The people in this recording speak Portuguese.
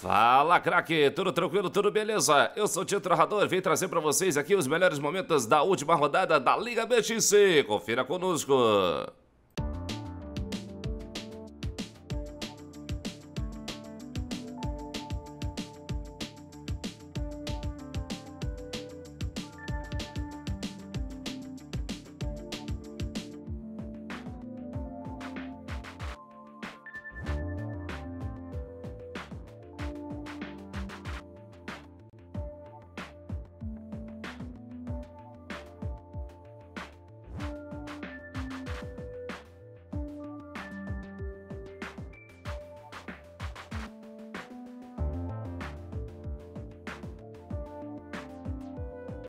Fala, craque! Tudo tranquilo, tudo beleza? Eu sou o Tio Narrador, vim trazer para vocês aqui os melhores momentos da última rodada da Liga BXC. Confira conosco!